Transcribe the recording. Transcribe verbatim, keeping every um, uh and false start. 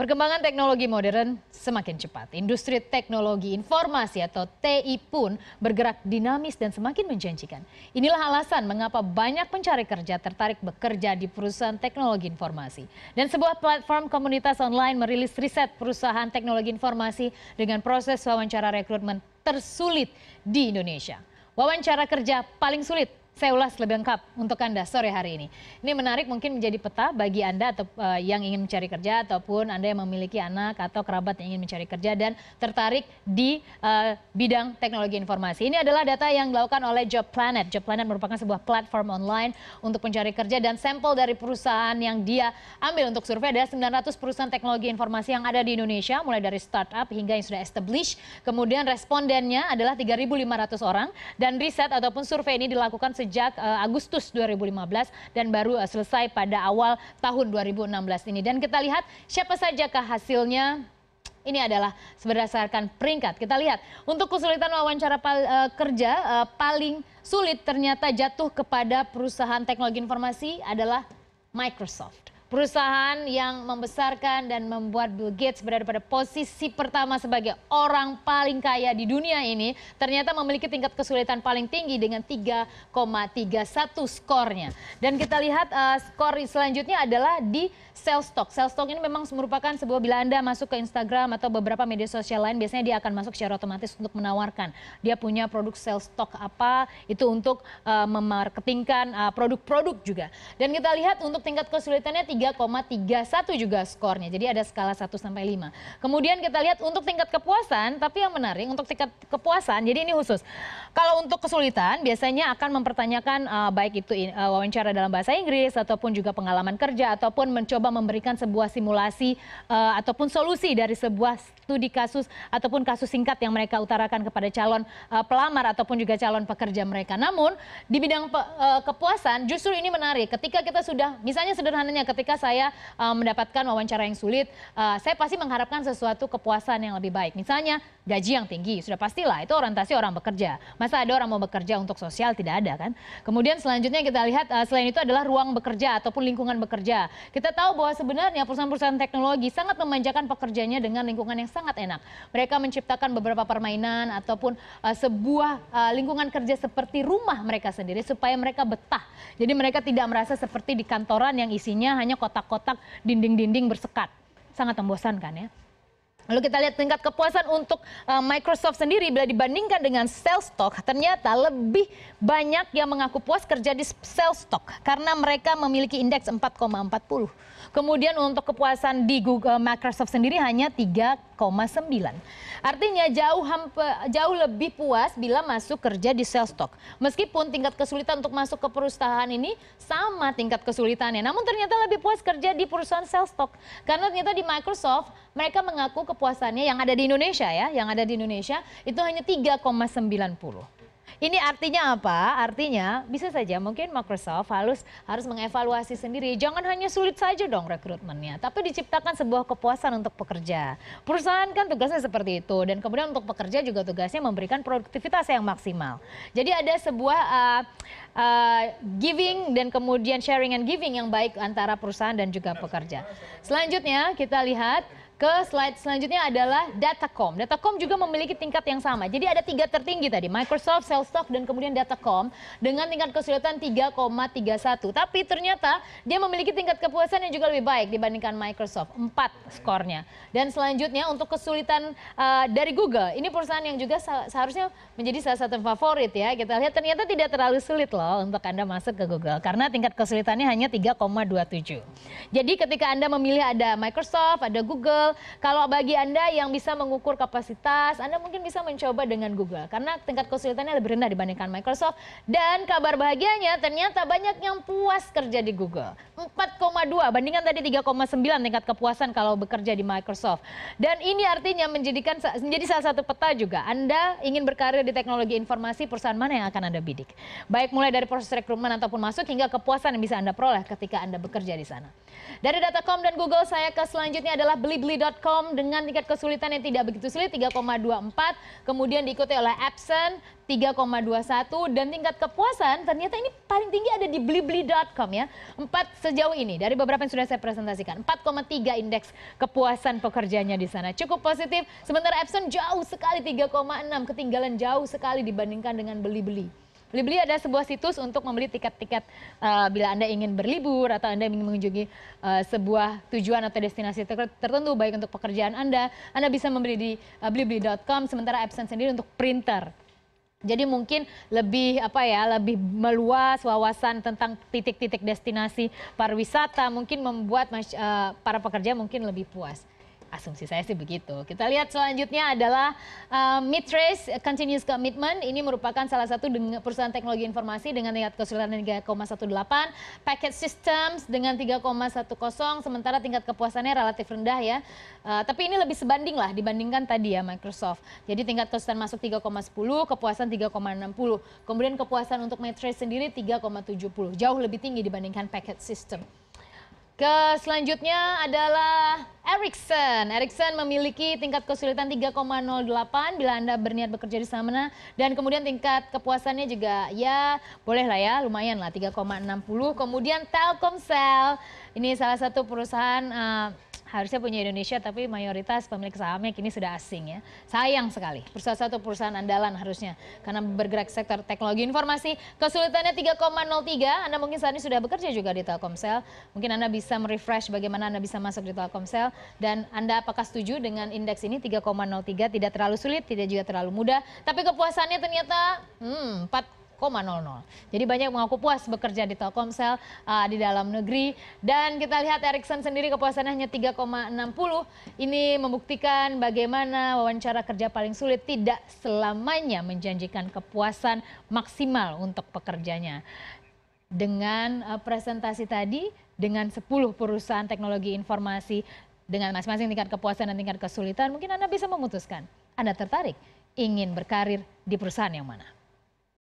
Perkembangan teknologi modern semakin cepat. Industri teknologi informasi atau T I pun bergerak dinamis dan semakin menjanjikan. Inilah alasan mengapa banyak pencari kerja tertarik bekerja di perusahaan teknologi informasi. Dan sebuah platform komunitas online merilis riset perusahaan teknologi informasi dengan proses wawancara rekrutmen tersulit di Indonesia. Wawancara kerja paling sulit. Saya ulas lebih lengkap untuk Anda sore hari ini. Ini menarik, mungkin menjadi peta bagi Anda atau uh, yang ingin mencari kerja ataupun Anda yang memiliki anak atau kerabat yang ingin mencari kerja dan tertarik di uh, bidang teknologi informasi. Ini adalah data yang dilakukan oleh Job Planet. Job Planet merupakan sebuah platform online untuk pencari kerja, dan sampel dari perusahaan yang dia ambil untuk survei ada sembilan ratus perusahaan teknologi informasi yang ada di Indonesia, mulai dari startup hingga yang sudah established. Kemudian respondennya adalah tiga ribu lima ratus orang, dan riset ataupun survei ini dilakukan sejak Sejak uh, Agustus dua ribu lima belas dan baru uh, selesai pada awal tahun dua ribu enam belas ini. Dan kita lihat siapa sajakah hasilnya. Ini adalah berdasarkan peringkat. Kita lihat untuk kesulitan wawancara pal, uh, kerja uh, paling sulit ternyata jatuh kepada perusahaan teknologi informasi adalah Microsoft. Perusahaan yang membesarkan dan membuat Bill Gates berada pada posisi pertama sebagai orang paling kaya di dunia ini ternyata memiliki tingkat kesulitan paling tinggi dengan tiga koma tiga satu skornya. Dan kita lihat uh, skor selanjutnya adalah di sales stock. Sales stock ini memang merupakan sebuah, bila Anda masuk ke Instagram atau beberapa media sosial lain, biasanya dia akan masuk secara otomatis untuk menawarkan dia punya produk sales stock apa, itu untuk uh, memarketingkan uh, produk-produk juga. Dan kita lihat untuk tingkat kesulitannya tiga koma tiga satu juga skornya. Jadi ada skala satu sampai lima. Kemudian kita lihat untuk tingkat kepuasan, tapi yang menarik untuk tingkat kepuasan, jadi ini khusus. Kalau untuk kesulitan biasanya akan mempertanyakan uh, baik itu uh, wawancara dalam bahasa Inggris ataupun juga pengalaman kerja ataupun mencoba memberikan sebuah simulasi uh, ataupun solusi dari sebuah studi kasus ataupun kasus singkat yang mereka utarakan kepada calon uh, pelamar ataupun juga calon pekerja mereka. Namun di bidang pe, uh, kepuasan justru ini menarik. Ketika kita sudah, misalnya sederhananya ketika saya uh, mendapatkan wawancara yang sulit, uh, saya pasti mengharapkan sesuatu kepuasan yang lebih baik. Misalnya gaji yang tinggi, sudah pastilah itu orientasi orang bekerja. Masa ada orang mau bekerja untuk sosial? Tidak ada, kan? Kemudian selanjutnya kita lihat uh, selain itu adalah ruang bekerja ataupun lingkungan bekerja. Kita tahu bahwa sebenarnya perusahaan-perusahaan teknologi sangat memanjakan pekerjanya dengan lingkungan yang sangat enak. Mereka menciptakan beberapa permainan ataupun uh, sebuah uh, lingkungan kerja seperti rumah mereka sendiri supaya mereka betah. Jadi mereka tidak merasa seperti di kantoran yang isinya hanya kotak-kotak, dinding-dinding bersekat. Sangat membosankan, ya. Lalu kita lihat tingkat kepuasan untuk uh, Microsoft sendiri bila dibandingkan dengan sales stock, ternyata lebih banyak yang mengaku puas kerja di sales stock karena mereka memiliki indeks empat koma empat puluh. Kemudian untuk kepuasan di Google, Microsoft sendiri hanya tiga koma sembilan. Artinya jauh hampir, jauh lebih puas bila masuk kerja di sales stock. Meskipun tingkat kesulitan untuk masuk ke perusahaan ini sama tingkat kesulitannya, namun ternyata lebih puas kerja di perusahaan sales stock karena ternyata di Microsoft mereka mengaku kepuasan Kepuasannya yang ada di Indonesia ya, yang ada di Indonesia itu hanya tiga koma sembilan puluh. Ini artinya apa? Artinya bisa saja mungkin Microsoft harus harus mengevaluasi sendiri. Jangan hanya sulit saja dong rekrutmennya, tapi diciptakan sebuah kepuasan untuk pekerja. Perusahaan kan tugasnya seperti itu, dan kemudian untuk pekerja juga tugasnya memberikan produktivitas yang maksimal. Jadi ada sebuah uh, uh, giving dan kemudian sharing and giving yang baik antara perusahaan dan juga pekerja. Selanjutnya kita lihat ke slide selanjutnya adalah Datacom. Datacom juga memiliki tingkat yang sama. Jadi ada tiga tertinggi tadi, Microsoft, Salesforce, dan kemudian Datacom dengan tingkat kesulitan tiga koma tiga satu. Tapi ternyata dia memiliki tingkat kepuasan yang juga lebih baik dibandingkan Microsoft, empat skornya. Dan selanjutnya untuk kesulitan uh, dari Google. Ini perusahaan yang juga seharusnya menjadi salah satu favorit ya. Kita lihat ternyata tidak terlalu sulit loh untuk Anda masuk ke Google karena tingkat kesulitannya hanya tiga koma dua tujuh. Jadi ketika Anda memilih ada Microsoft, ada Google, kalau bagi Anda yang bisa mengukur kapasitas, Anda mungkin bisa mencoba dengan Google karena tingkat kesulitannya lebih rendah dibandingkan Microsoft. Dan kabar bahagianya ternyata banyak yang puas kerja di Google, empat koma dua bandingkan tadi tiga koma sembilan tingkat kepuasan kalau bekerja di Microsoft. Dan ini artinya menjadikan menjadi salah satu peta juga. Anda ingin berkarir di teknologi informasi, perusahaan mana yang akan Anda bidik? Baik mulai dari proses rekrutmen ataupun masuk hingga kepuasan yang bisa Anda peroleh ketika Anda bekerja di sana. Dari Datacom dan Google, saya ke selanjutnya adalah blibli dot com. blibli dot com dengan tingkat kesulitan yang tidak begitu sulit tiga koma dua empat, kemudian diikuti oleh Epson tiga koma dua satu, dan tingkat kepuasan ternyata ini paling tinggi ada di blibli dot com ya. empat sejauh ini dari beberapa yang sudah saya presentasikan. empat koma tiga indeks kepuasan pekerjanya di sana. Cukup positif. Sementara Epson jauh sekali tiga koma enam, ketinggalan jauh sekali dibandingkan dengan Blibli. Blibli ada sebuah situs untuk membeli tiket-tiket uh, bila Anda ingin berlibur atau Anda ingin mengunjungi uh, sebuah tujuan atau destinasi tertentu, baik untuk pekerjaan Anda, Anda bisa membeli di uh, blibli dot com, sementara Epson sendiri untuk printer. Jadi mungkin lebih apa ya, lebih meluas wawasan tentang titik-titik destinasi pariwisata, mungkin membuat mas, uh, para pekerja mungkin lebih puas. Asumsi saya sih begitu. Kita lihat selanjutnya adalah uh, Mitrais Continuous Commitment. Ini merupakan salah satu perusahaan teknologi informasi dengan tingkat kesulitan tiga koma satu delapan, Packet Systems dengan tiga koma satu nol, sementara tingkat kepuasannya relatif rendah ya. Uh, tapi ini lebih sebanding lah dibandingkan tadi ya Microsoft. Jadi tingkat kesulitan masuk tiga koma satu nol, kepuasan tiga koma enam nol. Kemudian kepuasan untuk Mitrais sendiri tiga koma tujuh nol, jauh lebih tinggi dibandingkan Packet System. Ke selanjutnya adalah Ericsson. Ericsson memiliki tingkat kesulitan tiga koma nol delapan bila Anda berniat bekerja di sana, dan kemudian tingkat kepuasannya juga ya boleh lah ya, lumayan lah tiga koma enam nol. Kemudian Telkomsel, ini salah satu perusahaan uh, harusnya punya Indonesia tapi mayoritas pemilik sahamnya kini sudah asing ya. Sayang sekali, perusahaan satu perusahaan andalan harusnya karena bergerak sektor teknologi informasi. Kesulitannya tiga koma nol tiga, Anda mungkin saat ini sudah bekerja juga di Telkomsel. Mungkin Anda bisa merefresh bagaimana Anda bisa masuk di Telkomsel, dan Anda apakah setuju dengan indeks ini tiga koma nol tiga, tidak terlalu sulit, tidak juga terlalu mudah, tapi kepuasannya ternyata hmm, empat koma nol nol. Jadi banyak mengaku puas bekerja di Telkomsel uh, di dalam negeri. Dan kita lihat Ericsson sendiri kepuasannya hanya tiga koma enam nol. Ini membuktikan bagaimana wawancara kerja paling sulit tidak selamanya menjanjikan kepuasan maksimal untuk pekerjanya. Dengan uh, presentasi tadi, dengan sepuluh perusahaan teknologi informasi dengan masing-masing tingkat kepuasan dan tingkat kesulitan, mungkin Anda bisa memutuskan Anda tertarik ingin berkarir di perusahaan yang mana.